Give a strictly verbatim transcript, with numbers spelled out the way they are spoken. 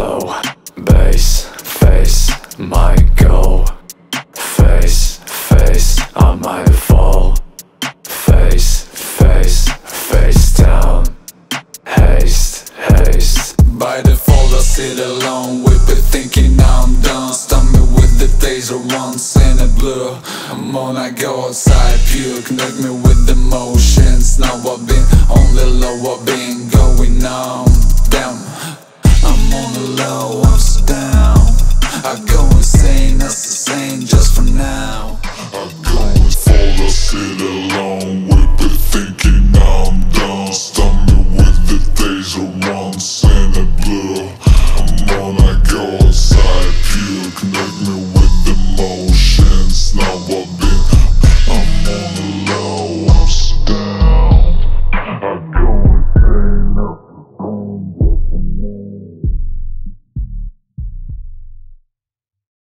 low. Bass, face, might go. Face, face, I might fall. Face, face, face down. Haste, haste. By default I sit alone with it, thinking I'm done. Stumble with the days or once in a blur. I'm on, I go outside, pure. Connect me with emotions. Now I've been on the low, I've been going on down. I'm on the low, I'm so down. I go insane, that's the same just for now. I go for the city.